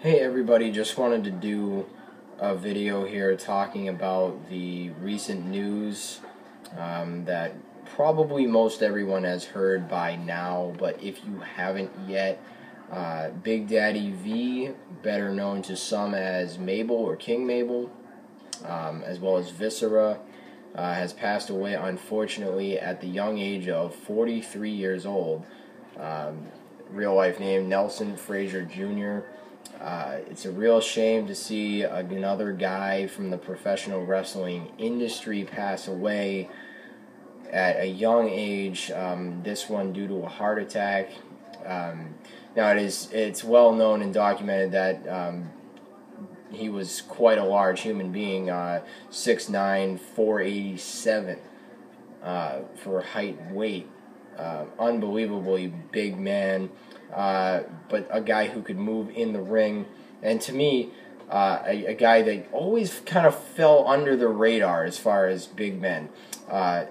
Hey everybody, just wanted to do a video here talking about the recent news that probably most everyone has heard by now, but if you haven't yet, Big Daddy V, better known to some as Mabel or King Mabel, as well as Viscera, has passed away unfortunately at the young age of 43 years old. Real life name Nelson Frazier Jr. It's a real shame to see another guy from the professional wrestling industry pass away at a young age, this one due to a heart attack. Now it's well known and documented that he was quite a large human being, 6'9", 487 for height and weight. Unbelievably big man, but a guy who could move in the ring, and to me, a guy that always kind of fell under the radar as far as big men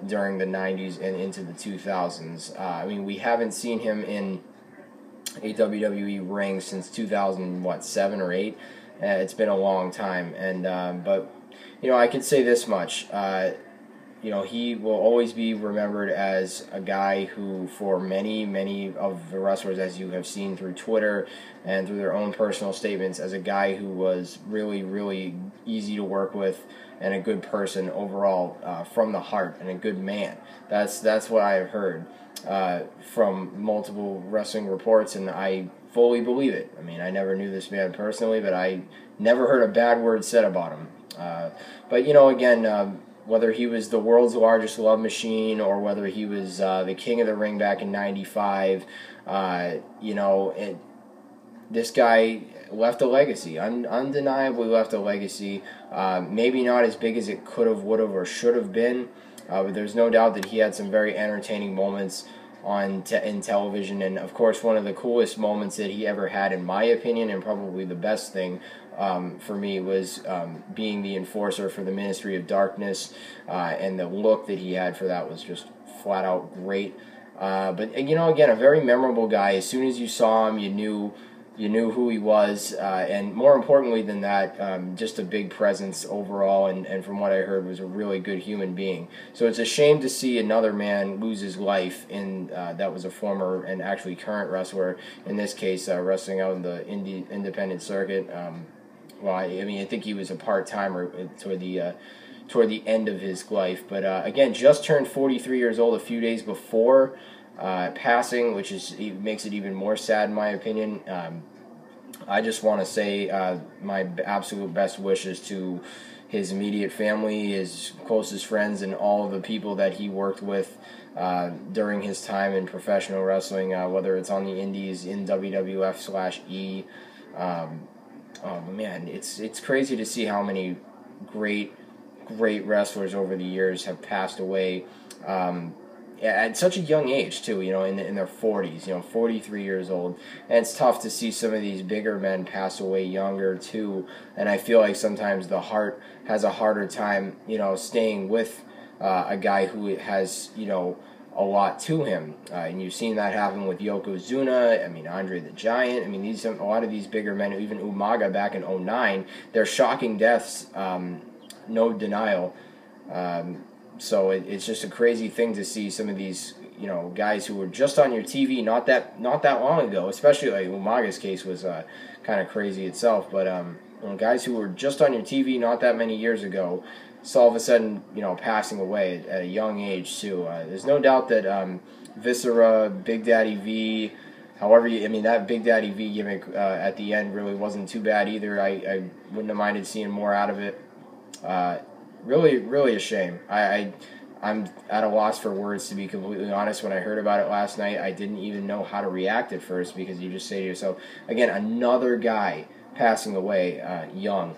during the 90s and into the 2000s. I mean, we haven't seen him in a WWE ring since 2007 or 8. It's been a long time, and but you know, I can say this much. You know, he will always be remembered as a guy who, for many of the wrestlers, as you have seen through Twitter and through their own personal statements, as a guy who was really easy to work with and a good person overall, from the heart, and a good man. That's what I have heard from multiple wrestling reports, and I fully believe it. I mean, I never knew this man personally, but I never heard a bad word said about him. But, you know, again... whether he was the world's largest love machine or whether he was the King of the Ring back in '95, you know, this guy left a legacy, undeniably left a legacy. Maybe not as big as it could have, would have, or should have been, but there's no doubt that he had some very entertaining moments on in television, and of course one of the coolest moments that he ever had, in my opinion, and probably the best thing for me, was being the enforcer for the Ministry of Darkness, and the look that he had for that was just flat out great. But you know, again, a very memorable guy. As soon as you saw him, you knew who he was, and more importantly than that, just a big presence overall, and from what I heard, was a really good human being. So it's a shame to see another man lose his life in that was a former and actually current wrestler, in this case, wrestling out in the independent circuit. Well, I mean, I think he was a part-timer toward the end of his life, but again, just turned 43 years old a few days before passing, which is, it makes it even more sad in my opinion. I just want to say my absolute best wishes to his immediate family, his closest friends, and all of the people that he worked with during his time in professional wrestling, whether it's on the indies, in WWF/E. Oh man, it's crazy to see how many great wrestlers over the years have passed away at such a young age too, you know, in their 40s, you know, 43 years old. And it's tough to see some of these bigger men pass away younger too, and I feel like sometimes the heart has a harder time, you know, staying with a guy who has, you know, a lot to him, and you've seen that happen with Yokozuna, I mean, Andre the Giant, I mean, a lot of these bigger men, even Umaga back in '09, they're shocking deaths, no denial, so it's just a crazy thing to see some of these, you know, guys who were just on your TV not that long ago, especially like Umaga's case was kind of crazy itself, but guys who were just on your TV not that many years ago, so all of a sudden, you know, passing away at a young age too. There's no doubt that Viscera, Big Daddy V, however, I mean, that Big Daddy V gimmick at the end really wasn't too bad either. I wouldn't have minded seeing more out of it. Really a shame. I'm at a loss for words, to be completely honest. When I heard about it last night, I didn't even know how to react at first, because you just say to yourself, again, another guy passing away young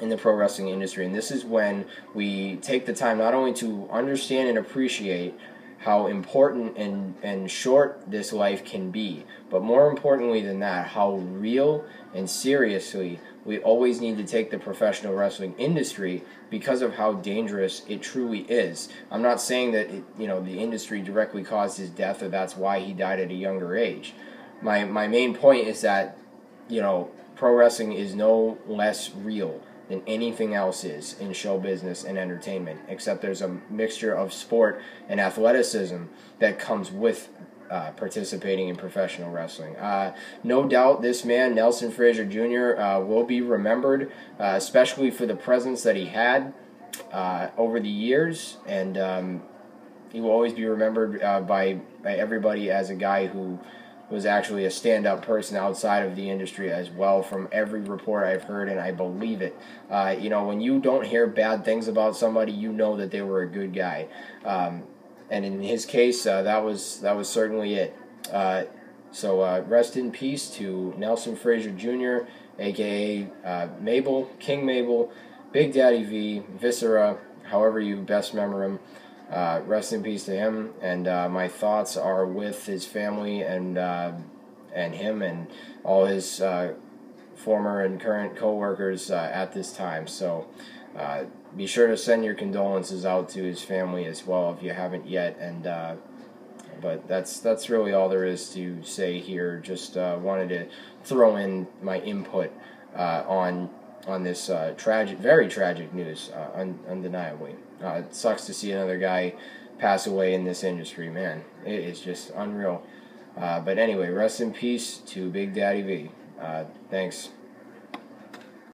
in the pro wrestling industry. And this is when we take the time not only to understand and appreciate how important and short this life can be, but more importantly than that, how real and seriously we always need to take the professional wrestling industry, because of how dangerous it truly is. I'm not saying that you know, the industry directly caused his death, or that's why he died at a younger age. My main point is that you know, pro wrestling is no less real than anything else is in show business and entertainment, except there's a mixture of sport and athleticism that comes with participating in professional wrestling. No doubt this man, Nelson Frazier Jr., will be remembered, especially for the presence that he had over the years, and he will always be remembered by everybody as a guy who was actually a stand-up person outside of the industry as well, from every report I've heard, and I believe it. You know, when you don't hear bad things about somebody, you know that they were a good guy. And in his case, that was certainly it. So rest in peace to Nelson Frazier Jr., a.k.a. Mabel, King Mabel, Big Daddy V, Viscera, however you best remember him. Rest in peace to him, and my thoughts are with his family and him and all his former and current co-workers at this time. So be sure to send your condolences out to his family as well if you haven't yet. And but that's really all there is to say here. Just wanted to throw in my input on this very tragic news, undeniably. It sucks to see another guy pass away in this industry, man. It is just unreal. But anyway, rest in peace to Big Daddy V. Thanks.